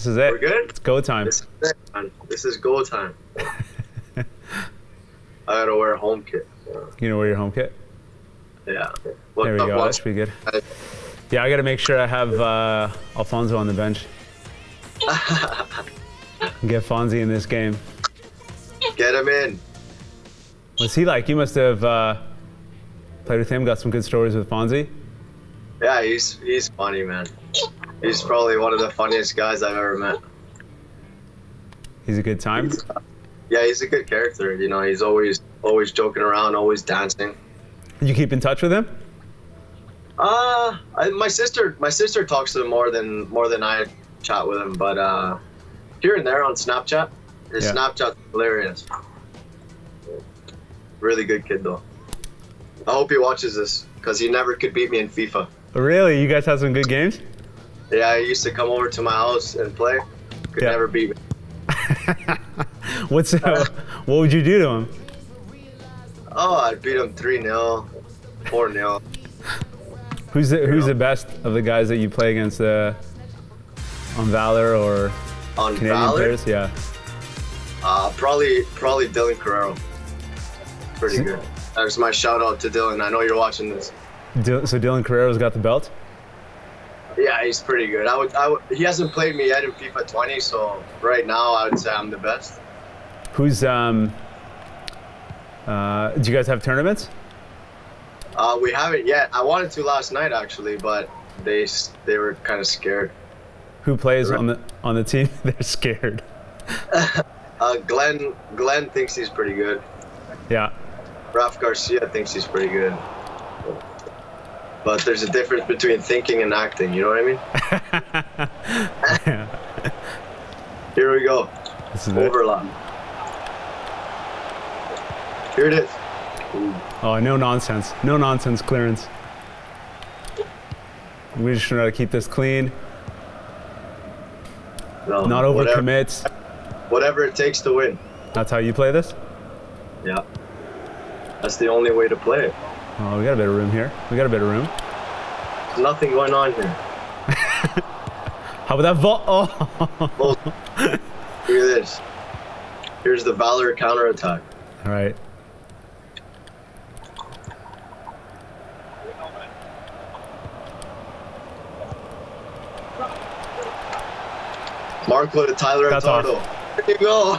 This is it. We're good? It's go time. This is go time. I gotta wear a home kit. So. You gonna wear your home kit? Yeah. Look, there we go. That should be good. Yeah, I gotta make sure I have Alfonso on the bench. Get Fonzie in this game. Get him in. What's he like? You must have played with him, got some good stories with Fonzie. Yeah, he's funny, man. He's probably one of the funniest guys I've ever met. He's a good time? Yeah, he's a good character. You know, he's always joking around, always dancing. You keep in touch with him? My sister talks to him more than I chat with him, but here and there on Snapchat. His Snapchat's hilarious. Really good kid though. I hope he watches this because he never could beat me in FIFA. Really? You guys have some good games? Yeah, he used to come over to my house and play. Could never beat me. What would you do to him? Oh, I'd beat him 3-0, 4-0. Who's the best of the guys that you play against on Valour or on Canadian players? Yeah. Probably Dylan Carrero. Pretty good. There's my shout out to Dylan. I know you're watching this. So Dylan Carrero's got the belt? Yeah, he's pretty good. He hasn't played me yet in FIFA 20, so right now I would say I'm the best. Who's do you guys have tournaments? We haven't yet. I wanted to last night actually, but they were kind of scared. Who plays on the team? They're scared. Glenn thinks he's pretty good. Yeah. Ralph Garcia thinks he's pretty good. But there's a difference between thinking and acting, you know what I mean? Here we go. This is overlap. It. Here it is. Ooh. Oh, no nonsense. No nonsense clearance. We just try to keep this clean. No, not overcommit. Whatever it takes to win. That's how you play this? Yeah. That's the only way to play it. Oh, we got a bit of room here. We got a bit of room. There's nothing going on here. How about that vault? Oh. Look at this. Here's the Valour counterattack. All right. Marco to Tyler Attardo. There you go.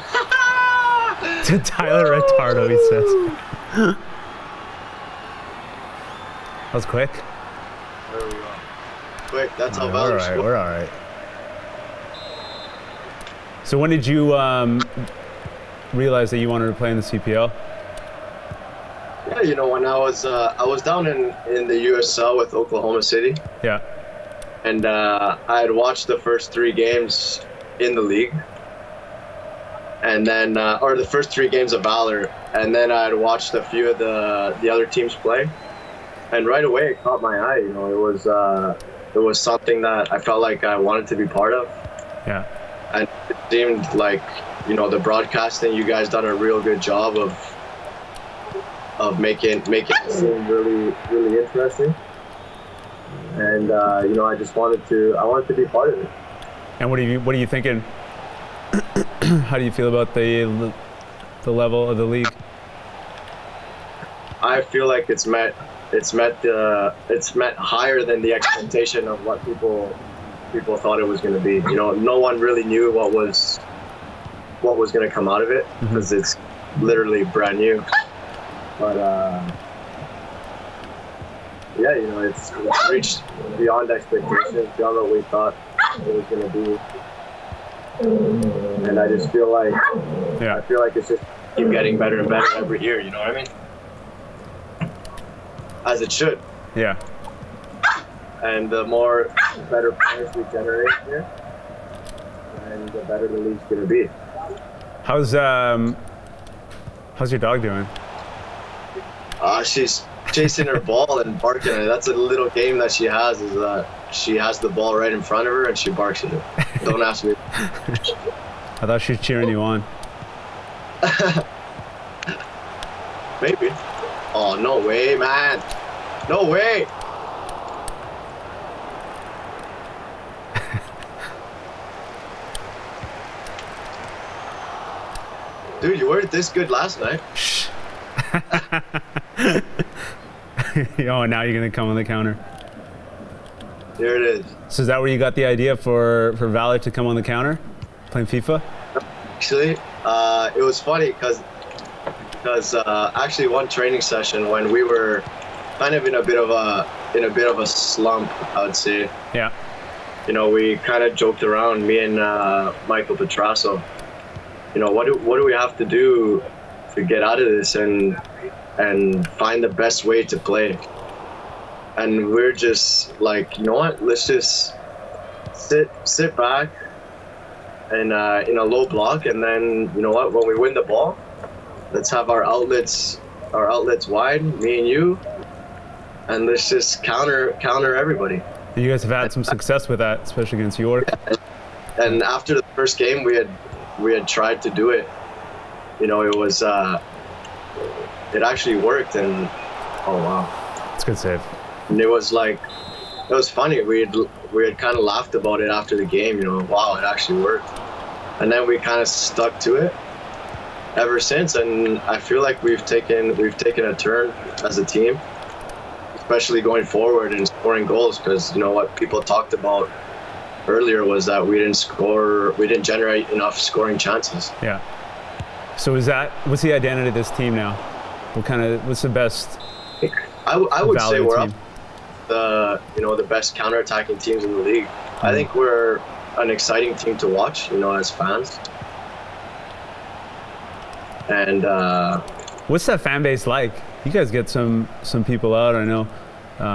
To Tyler Attardo, he says. That was quick. There we go. Quick, that's how Valour scored. We're all right. So when did you realize that you wanted to play in the CPL? Yeah, you know, when I was down in the USL with Oklahoma City. Yeah. And I had watched the first 3 games in the league, and then or the first 3 games of Valour, and then I had watched a few of the other teams play. And right away, it caught my eye. You know, it was something that I felt like I wanted to be part of. Yeah. And it seemed like, you know, the broadcasting, you guys done a real good job of making it seem really interesting. And you know, I wanted to be part of it. And what are you thinking? How do you feel about the level of the league? I feel like it's met higher than the expectation of what people thought it was going to be. You know, no one really knew what was going to come out of it because it's literally brand new. But yeah, you know, it's reached beyond expectations, beyond what we thought it was going to be. And I just feel like I feel like it's just keep getting better and better every year. You know what I mean? As it should. Yeah. And the better players we generate here, and the better the league's gonna be. How's your dog doing? She's chasing her ball and barking at it. That's a little game that she has. Is that she has the ball right in front of her and she barks at it. Don't ask me. I thought she was cheering you on. Maybe. Oh, no way, man. No way. Dude, you weren't this good last night. Shh. Oh, now you're going to come on the counter. There it is. So is that where you got the idea for Valour to come on the counter, playing FIFA? Actually, it was funny because actually one training session when we were kind of in a bit of a slump, I would say. Yeah. You know, we kind of joked around, me and Michael Petrasso. You know, what do we have to do to get out of this and find the best way to play? And we're just like, you know what? Let's just sit back and in a low block, and then you know what? When we win the ball, let's have our outlets wide, me and you, and let's just counter everybody. You guys have had some success with that, especially against York. Yeah. And after the first game, we had tried to do it. You know, it was it actually worked, and oh wow, it's a good save. And it was like, it was funny. We had kind of laughed about it after the game. You know, wow, it actually worked. And then we kind of stuck to it ever since. And I feel like we've taken a turn as a team, especially going forward and scoring goals. Because you know what people talked about earlier was that we didn't generate enough scoring chances. Yeah. So what's the identity of this team now? What's the best? I would say we're up the best counter-attacking teams in the league. I think we're an exciting team to watch, you know, as fans. And what's that fan base like? You guys get some people out, I know.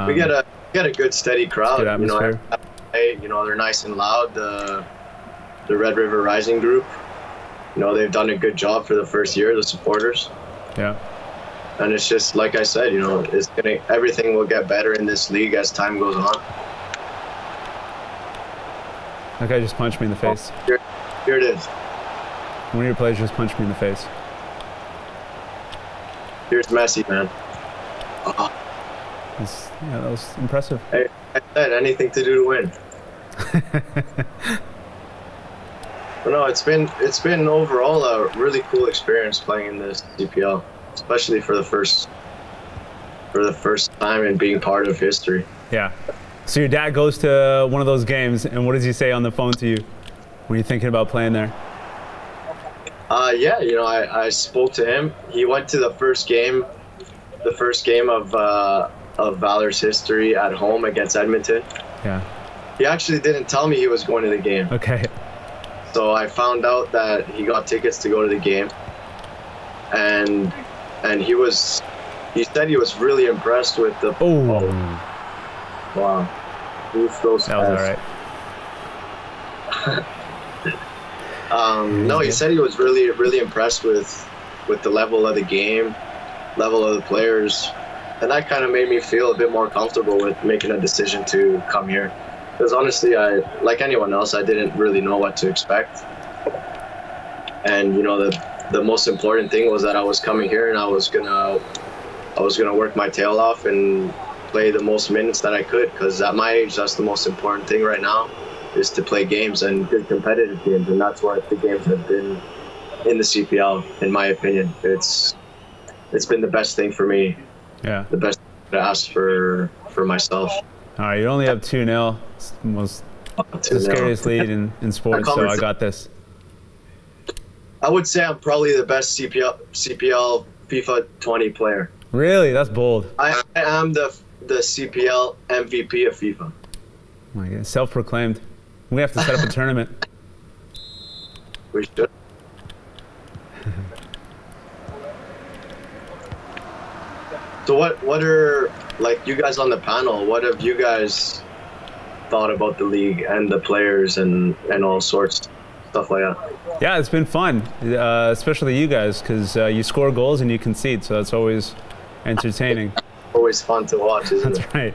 We get a good steady crowd. Good atmosphere. You know, they're nice and loud. The Red River Rising Group, you know, they've done a good job for the first year, the supporters. Yeah. And it's just like I said, you know, everything will get better in this league as time goes on. That guy just punched me in the face. Oh, here it is. One of your players just punched me in the face. Here's Messi, man. Oh. Yeah, that was impressive. Hey, I said anything to do to win. But no, it's been overall a really cool experience playing in this CPL. Especially for the first time and being part of history. Yeah. So your dad goes to one of those games, and what does he say on the phone to you when you're thinking about playing there? Yeah, you know, I spoke to him. He went to the first game of Valour's history at home against Edmonton. Yeah. He actually didn't tell me he was going to the game. Okay. So I found out that he got tickets to go to the game, and he said he was really impressed with the... Oh. Wow. That was alright. No, he said he was really, really impressed with the level of the game, level of the players. And that kind of made me feel a bit more comfortable with making a decision to come here. Because honestly, I, like anyone else, I didn't really know what to expect. And, you know, the most important thing was that I was coming here and I was gonna work my tail off and play the most minutes that I could, because at my age, that's the most important thing right now, is to play games, and good competitive games. And that's what the games have been in the CPL, in my opinion. It's been the best thing for me. Yeah. The best to ask for myself. All right, you only have 2-0. It's the most scariest lead in sports, so I got this. I would say I'm probably the best CPL FIFA 20 player. Really? That's bold. I am the CPL MVP of FIFA. My God, self-proclaimed. We have to set up a tournament. We should. So what are, like, you guys on the panel, what have you guys thought about the league and the players and all sorts? Stuff like that. Yeah, it's been fun, especially you guys, because you score goals and you concede, so that's always entertaining. Always fun to watch, isn't it? That's right.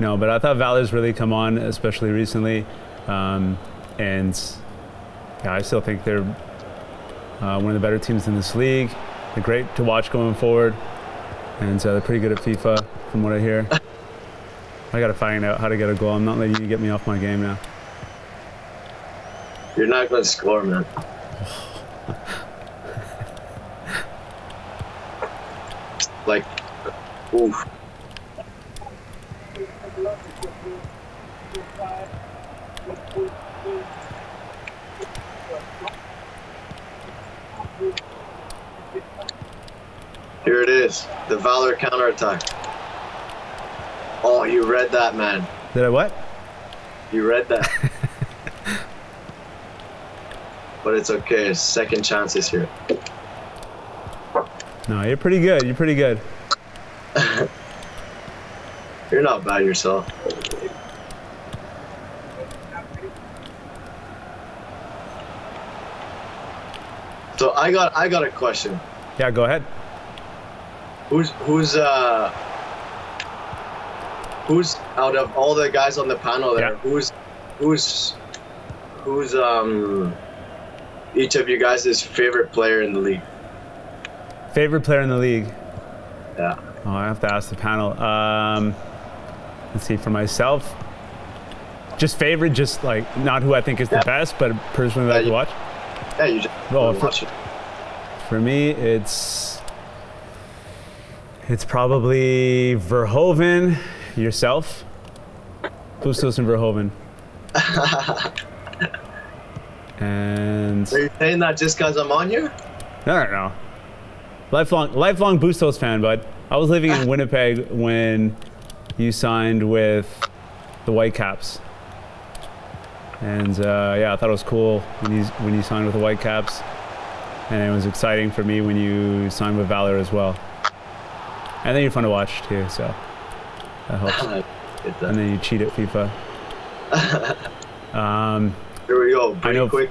No, but I thought Valour's really come on, especially recently, and yeah, I still think they're one of the better teams in this league. They're great to watch going forward, and they're pretty good at FIFA, from what I hear. I gotta find out how to get a goal. I'm not letting you get me off my game now. You're not going to score, man. like, oof. Here it is, the Valour counterattack. Oh, you read that, man. Did I what? You read that. But it's okay, second chances here. No, you're pretty good, you're pretty good. You're not bad yourself. So I got a question. Yeah, go ahead. Who's out of all the guys on the panel there? Yeah. Who's each of you guys' favorite player in the league? Favorite player in the league? Yeah. Oh, I have to ask the panel. Let's see, for myself, just favorite, just like not who I think is the best, but personally that I watch. Yeah, you just watch it. For me, it's probably Verhoeven, yourself, Bustos and Verhoeven. And are you saying that just because I'm on here? No. Lifelong Bustos fan, bud. I was living in Winnipeg when you signed with the Whitecaps. And yeah, I thought it was cool when you signed with the Whitecaps. And it was exciting for me when you signed with Valour as well. And then you're fun to watch too, so that helps. And then you cheat at FIFA. Here we go, pretty quick.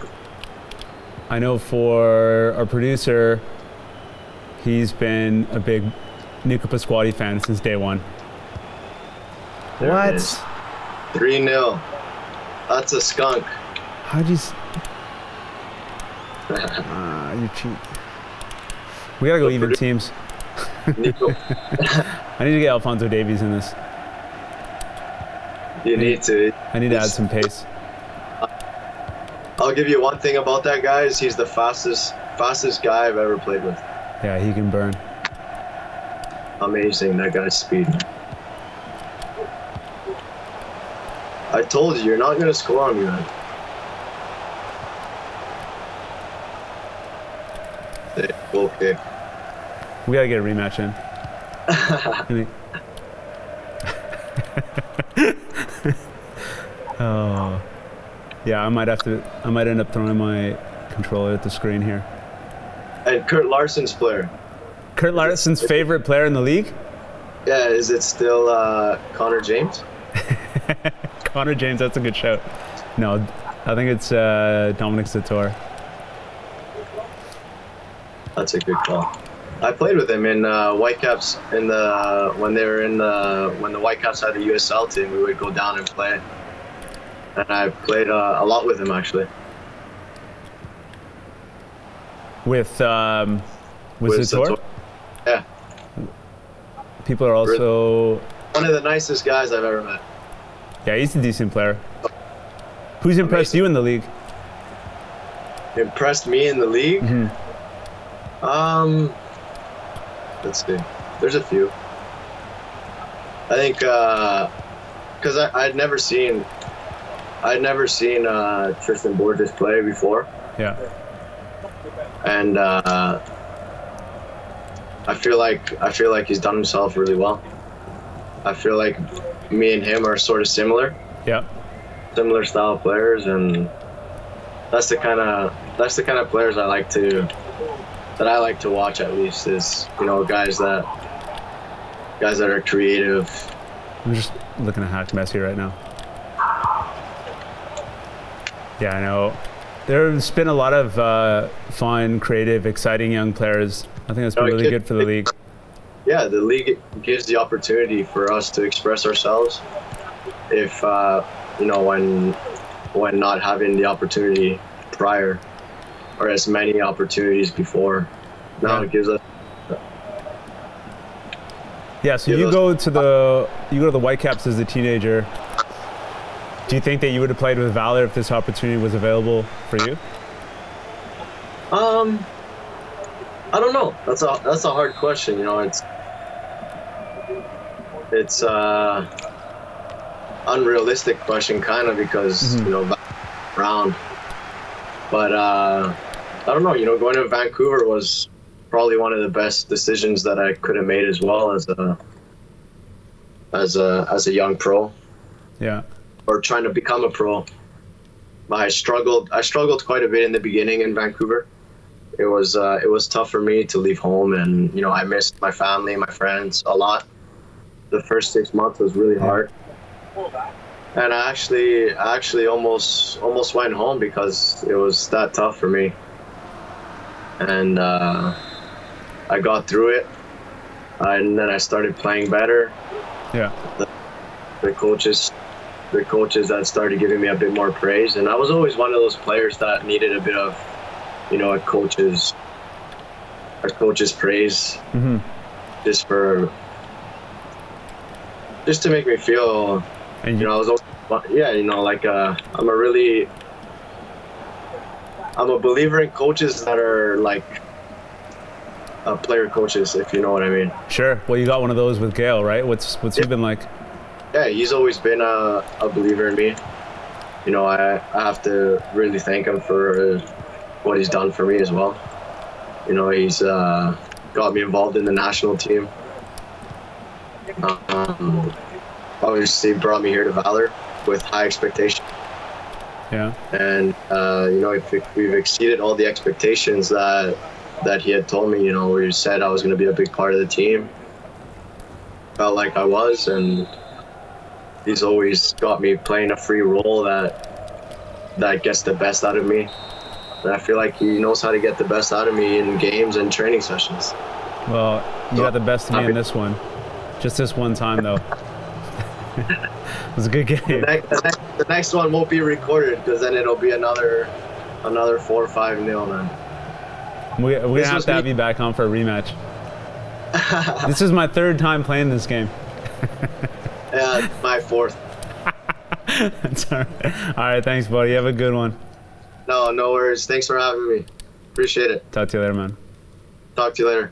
I know for our producer, he's been a big Nico Pasquale fan since day one. There what? 3-0. That's a skunk. How'd you... you cheat. We gotta go even teams. I need to get Alphonso Davies in this. You need to. I need to add some pace. I'll give you one thing about that guy is he's the fastest guy I've ever played with. Yeah, he can burn. Amazing, that guy's speed. I told you, you're not gonna score on me, man. Okay. We gotta get a rematch in. Oh. Yeah, I might end up throwing my controller at the screen here. And Kurt Larson's player. Kurt Larson's favorite player in the league? Yeah, is it still Connor James? Connor James, that's a good shout. No, I think it's Dominic Sartore. That's a good call. I played with him in Whitecaps in the when the Whitecaps had the USL team. We would go down and play, and I played a lot with him actually. With Sartore? Yeah. People are also one of the nicest guys I've ever met. Yeah, he's a decent player. Who's impressed you in the league? Impressed me in the league? Mm-hmm. Let's see. There's a few. I think because I'd never seen Tristan Borges play before. Yeah. And I feel like he's done himself really well. I feel like me and him are sort of similar. Yeah. Similar style players, and that's the kind of players I like to watch at least, is, you know, guys that are creative. I'm just looking at Hack Messi right now. Yeah, I know. There's been a lot of fun, creative, exciting young players. I think that's been really good for the league. Yeah, the league gives the opportunity for us to express ourselves. If you know, when not having the opportunity prior, or as many opportunities before, now it gives us. Yeah. So you go to the Whitecaps as a teenager. Do you think that you would have played with Valour if this opportunity was available for you? I don't know. That's a hard question. You know, it's it's unrealistic question, kind of, because you know, round. But I don't know. You know, going to Vancouver was probably one of the best decisions that I could have made as well as a young pro. Yeah. Or trying to become a pro. I struggled quite a bit in the beginning in Vancouver. It was tough for me to leave home, and you know, I missed my family and my friends a lot. The first 6 months was really hard, and I actually almost went home because it was that tough for me. And I got through it, and then I started playing better. Yeah. The coaches that started giving me a bit more praise, and I was always one of those players that needed a bit of, you know, a coach's praise, just to make me feel, and you know, I was always, yeah, you know, like I'm a believer in coaches that are like player coaches, if you know what I mean. Sure. Well, you got one of those with Gail, right? What's he been like? Yeah, he's always been a believer in me. You know, I have to really thank him for what he's done for me as well. You know, he's got me involved in the national team. Obviously brought me here to Valour with high expectations. Yeah. And you know, we've exceeded all the expectations that he had told me. You know, he said I was going to be a big part of the team. Felt like I was, and he's always got me playing a free role that gets the best out of me. And I feel like he knows how to get the best out of me in games and training sessions. Well, you got the best of me in this one. Just this one time, though. It was a good game. The next one won't be recorded, because then it'll be another 4-5-0, man. We have to have you back on for a rematch. This is my third time playing this game. Yeah, my fourth. That's all right. All right, thanks, buddy. Have a good one. No worries. Thanks for having me. Appreciate it. Talk to you later, man. Talk to you later.